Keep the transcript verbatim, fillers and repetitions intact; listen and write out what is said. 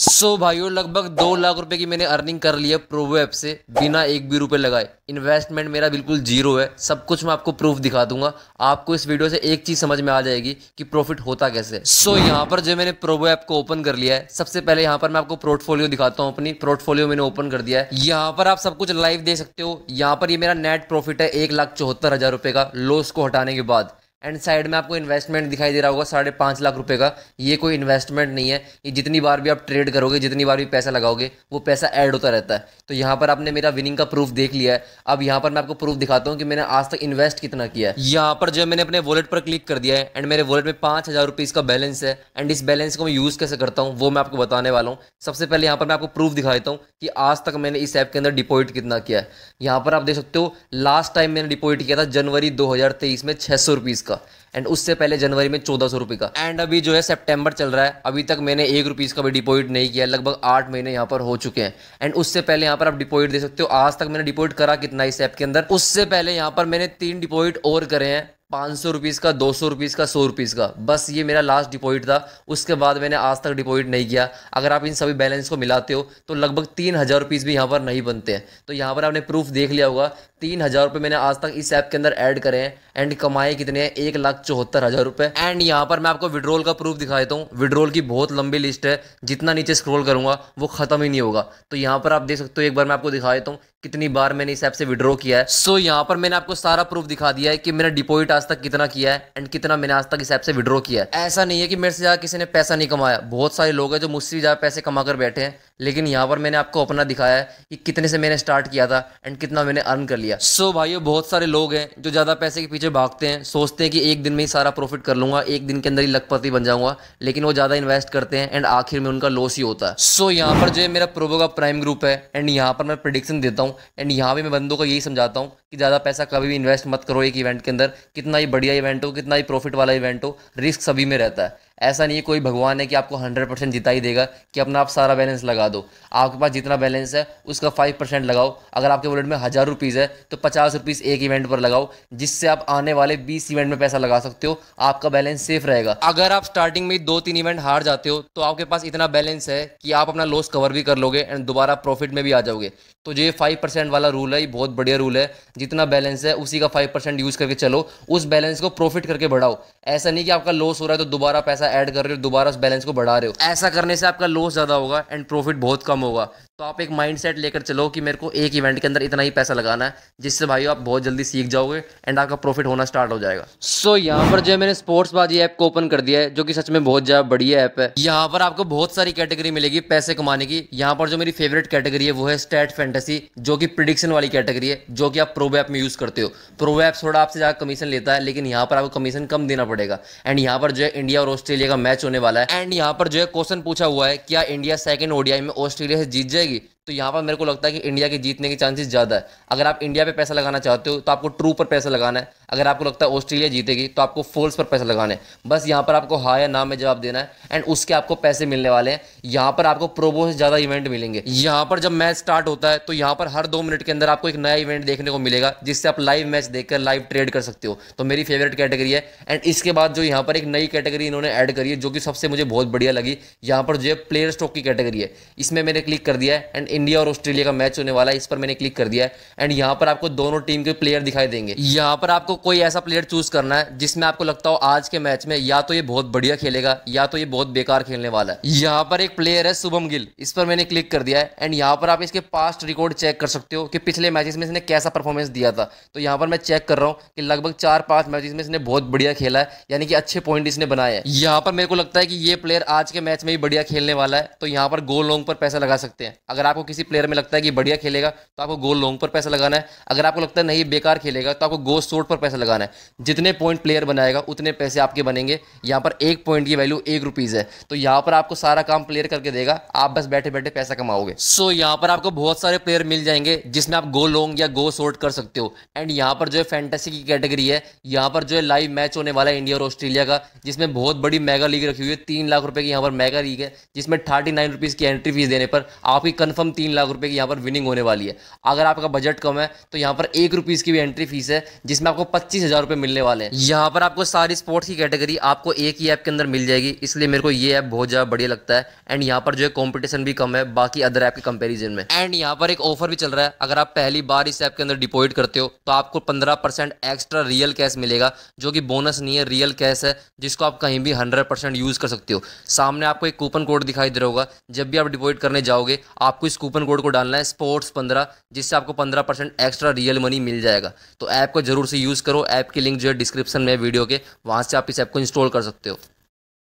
सो so भाइयों लगभग दो लाख रुपए की मैंने अर्निंग कर ली है प्रोबो ऐप से बिना एक भी रुपए लगाए। इन्वेस्टमेंट मेरा बिल्कुल जीरो है, सब कुछ मैं आपको प्रूफ दिखा दूंगा। आपको इस वीडियो से एक चीज समझ में आ जाएगी कि प्रॉफिट होता कैसे। सो so यहाँ पर जो मैंने प्रोबो ऐप को ओपन कर लिया है, सबसे पहले यहाँ पर मैं आपको पोर्टफोलियो दिखाता हूँ। अपनी पोर्टफोलियो मैंने ओपन कर दिया है, यहाँ पर आप सब कुछ लाइव देख सकते हो। यहाँ पर ये मेरा नेट प्रॉफिट है एक लाख चौहत्तर हजार रुपये का लॉस को हटाने के बाद। एंड साइड में आपको इन्वेस्टमेंट दिखाई दे रहा होगा साढ़े पाँच लाख रुपए का। ये कोई इन्वेस्टमेंट नहीं है, ये जितनी बार भी आप ट्रेड करोगे, जितनी बार भी पैसा लगाओगे, वो पैसा ऐड होता रहता है। तो यहाँ पर आपने मेरा विनिंग का प्रूफ देख लिया है। अब यहाँ पर मैं आपको प्रूफ दिखाता हूँ कि मैंने आज तक इन्वेस्ट कितना किया है। यहाँ पर जो मैंने अपने वॉलेट पर क्लिक कर दिया है एंड मेरे वॉलेट में पाँच हज़ार रुपये इसका बैलेंस है। एंड इस बैलेंस को मैं यूज़ कैसे करता हूँ वो मैं आपको बताने वाला हूँ। सबसे पहले यहाँ पर मैं आपको प्रूफ दिखा देता हूँ कि आज तक मैंने इस ऐप के अंदर डिपॉजिट कितना किया है। यहाँ पर आप देख सकते हो लास्ट टाइम मैंने डिपॉजिट किया था जनवरी दो हज़ार तेईस में छः सौ रुपीज़ का। एंड उससे पहले जनवरी में चौदह सौ रुपये का। एंड अभी जो है सितंबर चल रहा है, अभी तक मैंने एक रुपीस का भी डिपॉजिट नहीं किया। लगभग आठ महीने यहाँ पर हो चुके हैं। एंड उससे पहले यहाँ पर आप डिपॉजिट दे सकते हो आज तक मैंने डिपॉजिट करा कितना इस ऐप के अंदर। उससे पहले यहाँ पर मैंने तीन डिपॉजिट और करे हैं, पाँच सौ रुपीज़ का, दो सौ रुपीज़ का, सौ रुपीज़ का। बस ये मेरा लास्ट डिपॉजिट था, उसके बाद मैंने आज तक डिपॉजिट नहीं किया। अगर आप इन सभी बैलेंस को मिलाते हो तो लगभग तीन हज़ार रुपीज़ भी यहाँ पर नहीं बनते हैं। तो यहाँ पर आपने प्रूफ देख लिया होगा तीन हज़ार रुपये मैंने आज तक इस ऐप के अंदर ऐड करे हैं। एंड कमाए कितने हैं, एक लाख चौहत्तर हज़ार रुपये। एंड यहाँ पर मैं आपको विड्रॉल का प्रूफ दिखा देता हूँ। विड्रॉल की बहुत लंबी लिस्ट है, जितना नीचे स्क्रॉल करूँगा वो ख़त्म ही नहीं होगा। तो यहाँ पर आप देख सकते हो, एक बार मैं आपको दिखा देता हूँ कितनी बार मैंने इस ऐप से विड्रॉ किया है। सो so, यहाँ पर मैंने आपको सारा प्रूफ दिखा दिया है कि मैंने डिपॉजिट आज तक कितना किया है एंड कितना मैंने आज तक इस ऐप से विड्रॉ किया है। ऐसा नहीं है कि मेरे से ज़्यादा किसी ने पैसा नहीं कमाया, बहुत सारे लोग हैं जो मुझसे भी ज़्यादा पैसे कमा कर बैठे हैं। लेकिन यहाँ पर मैंने आपको अपना दिखाया है कि कितने से मैंने स्टार्ट किया था एंड कितना मैंने अर्न कर लिया। सो so, भाइयों बहुत सारे लोग हैं जो ज़्यादा पैसे के पीछे भागते हैं, सोचते हैं कि एक दिन में ही सारा प्रॉफिट कर लूँगा, एक दिन के अंदर ही लखपति बन जाऊँगा, लेकिन वो ज़्यादा इन्वेस्ट करते हैं एंड आखिर में उनका लॉस ही होता है। सो so, यहाँ पर जो है मेरा प्रोबो का प्राइम ग्रुप है एंड यहाँ पर मैं प्रेडिक्शन देता हूँ। एंड यहाँ भी मैं बंदों को यही समझाता हूँ कि ज़्यादा पैसा कभी भी इन्वेस्ट मत करो एक इवेंट के अंदर। कितना ही बढ़िया इवेंट हो, कितना ही प्रॉफिट वाला इवेंट हो, रिस्क सभी में रहता है। ऐसा नहीं है कोई भगवान है कि आपको हंड्रेड परसेंट जिता ही देगा कि अपना आप सारा बैलेंस लगा दो। आपके पास जितना बैलेंस है उसका फाइव परसेंट लगाओ। अगर आपके वॉलेट में हज़ार रुपीज़ है तो पचास रुपीज़ एक इवेंट पर लगाओ, जिससे आप आने वाले बीस इवेंट में पैसा लगा सकते हो। आपका बैलेंस सेफ रहेगा। अगर आप स्टार्टिंग में दो तीन इवेंट हार जाते हो तो आपके पास इतना बैलेंस है कि आप अपना लॉस कवर भी कर लोगे एंड दोबारा प्रॉफिट में भी आ जाओगे। तो ये फाइव परसेंट वाला रूल है, ये बहुत बढ़िया रूल है। जितना बैलेंस है उसी का फाइव परसेंट यूज़ करके चलो, उस बैलेंस को प्रॉफिट करके बढ़ाओ। ऐसा नहीं कि आपका लॉस हो रहा है तो दोबारा पैसा ऐड कर रहे हो, दोबारा उस बैलेंस को बढ़ा रहे हो। ऐसा करने से आपका लॉस ज़्यादा होगा एंड प्रॉफिट बहुत कम होगा। तो आप एक माइंडसेट लेकर चलो कि मेरे को एक इवेंट के अंदर इतना ही पैसा लगाना है, जिससे भाई आप बहुत जल्दी सीख जाओगे एंड आपका प्रॉफिट होना स्टार्ट हो जाएगा। सो so, यहाँ पर जो मैंने स्पोर्ट्स बाजी ऐप को ओपन कर दिया है, जो कि सच में बहुत ज़्यादा बढ़िया ऐप है। यहाँ पर आपको बहुत सारी कैटेगरी मिलेगी पैसे कमाने की। यहाँ पर जो मेरी फेवरेट कैटेगरी है वो है स्टेट फैंटेसी, जो कि प्रिडिक्शन वाली कैटेगरी है, जो कि आप प्रोबो ऐप में यूज़ करते हो। प्रोबो ऐप थोड़ा आपसे ज़्यादा कमीशन लेता है, लेकिन यहाँ पर आपको कमीशन कम देना पड़ेगा। एंड यहाँ पर जो है इंडिया और ऑस्ट्रेलिया का मैच होने वाला है। एंड यहाँ पर जो है क्वेश्चन पूछा हुआ है, क्या इंडिया सेकंड ओडीआई में ऑस्ट्रेलिया से जीत जाएगी? तो यहाँ पर मेरे को लगता है कि इंडिया के जीतने के चांसेस ज़्यादा है। अगर आप इंडिया पे पैसा लगाना चाहते हो तो आपको ट्रू पर पैसा लगाना है। अगर आपको लगता है ऑस्ट्रेलिया जीतेगी तो आपको फॉल्स पर पैसा लगाना है। बस यहाँ पर आपको हाँ या ना में जवाब देना है एंड उसके आपको पैसे मिलने वाले हैं। यहाँ पर आपको प्रोबो से ज़्यादा इवेंट मिलेंगे। यहाँ पर जब मैच स्टार्ट होता है तो यहाँ पर हर दो मिनट के अंदर आपको एक नया इवेंट देखने को मिलेगा, जिससे आप लाइव मैच देखकर लाइव ट्रेड कर सकते हो। तो मेरी फेवरेट कैटेगरी है। एंड इसके बाद जो यहाँ पर एक नई कैटेगरी इन्होंने ऐड करी है, जो कि सबसे मुझे बहुत बढ़िया लगी। यहाँ पर जो है प्लेयर स्टॉक की कैटेगरी है, इसमें मैंने क्लिक कर दिया है। एंड इंडिया और ऑस्ट्रेलिया का मैच होने वाला है, इस पर मैंने क्लिक कर दिया है। एंड यहाँ पर आपको दोनों टीम के प्लेयर दिखाई देंगे। यहाँ पर आपको कोई ऐसा प्लेयर चूज करना है जिसमें आपको लगता हो आज के मैच में या तो ये बहुत बढ़िया खेलेगा या तो ये बहुत बेकार खेलने वाला है। यहाँ पर एक प्लेयर है शुभम गिल, इस पर मैंने क्लिक कर दिया है। एंड यहाँ पर आप इसके पास्ट रिकॉर्ड चेक कर सकते हो कि पिछले मैचेस में इसने कैसा परफॉर्मेंस दिया था। तो यहाँ पर मैं चेक कर रहा हूँ कि लगभग चार पाँच मैचेस में इसने बहुत बढ़िया खेला है, यानी कि अच्छे पॉइंट इसने बनाए हैं। यहाँ पर मेरे को लगता है कि ये प्लेयर आज के मैच में ही बढ़िया खेलने वाला है। तो यहाँ पर गोल लॉन्ग पर पैसा लगा सकते हैं। अगर आपको किसी प्लेयर में लगता है कि बढ़िया खेलेगा तो आपको गोल लॉन्ग पर पैसा लगाना है। अगर आपको लगता है नहीं बेकार खेलेगा तो आपको गोल शॉर्ट पर पैसा लगाना है। जितने पॉइंट प्लेयर बनाएगा उतने पैसे आपके बनेंगे। यहाँ पर एक पॉइंट की वैल्यू एक रुपीज़ है। तो यहाँ पर आपको सारा काम प्लेयर करके देगा, आप बस बैठे बैठे पैसा कमाओगे। सो यहाँ पर आपको बहुत सारे प्लेयर मिल जाएंगे जिसमें आप गोल लॉन्ग या गोल शॉर्ट कर सकते हो। एंड यहाँ पर जो है फैंटेसी की कैटेगरी है, यहाँ पर जो है लाइव मैच होने वाला है इंडिया और ऑस्ट्रेलिया का, जिसमें बहुत बड़ी मेगा लीग रखी हुई है। तीन लाख रुपये की यहाँ पर मेगा लीग है, जिसमें थर्टी नाइन रुपीज़ की एंट्री फीस देने पर आपकी कन्फर्म तीन लाख रुपए की यहाँ पर विनिंग होने वाली है। अगर आपका बजट कम है तो यहाँ पर एक रुपीज़ की भी एंट्री फीस है, जिसमें आपको पच्चीस हजार रुपए मिलने वाले हैं। यहाँ पर आपको सारी स्पोर्ट्स की कैटेगरी आपको एक ही ऐप के अंदर मिल जाएगी, इसलिए मेरे को ये ऐप बहुत ज्यादा बढ़िया लगता है। एंड यहाँ पर जो है कॉम्पिटिशन भी कम है बाकी अदर ऐप के कंपेरिजन में। एंड यहाँ पर एक ऑफर भी चल रहा है, अगर आप पहली बार इस ऐप के अंदर डिपॉजिट करते हो तो आपको पंद्रह परसेंट एक्स्ट्रा रियल कैश मिलेगा, जो कि बोनस नहीं है, रियल कैश है, जिसको आप कहीं भी हंड्रेड परसेंट यूज कर सकते हो। सामने आपको एक कूपन कोड दिखाई दे रहा होगा, जब भी आप डिपॉजिट करने जाओगे आपको इस कूपन कोड को डालना है स्पोर्ट्स पंद्रह, जिससे आपको पंद्रह परसेंट एक्स्ट्रा रियल मनी मिल जाएगा। तो ऐप को जरूर से यूज करो, ऐप की लिंक जो है डिस्क्रिप्शन में वीडियो के, वहां से आप इस ऐप को इंस्टॉल कर सकते हो।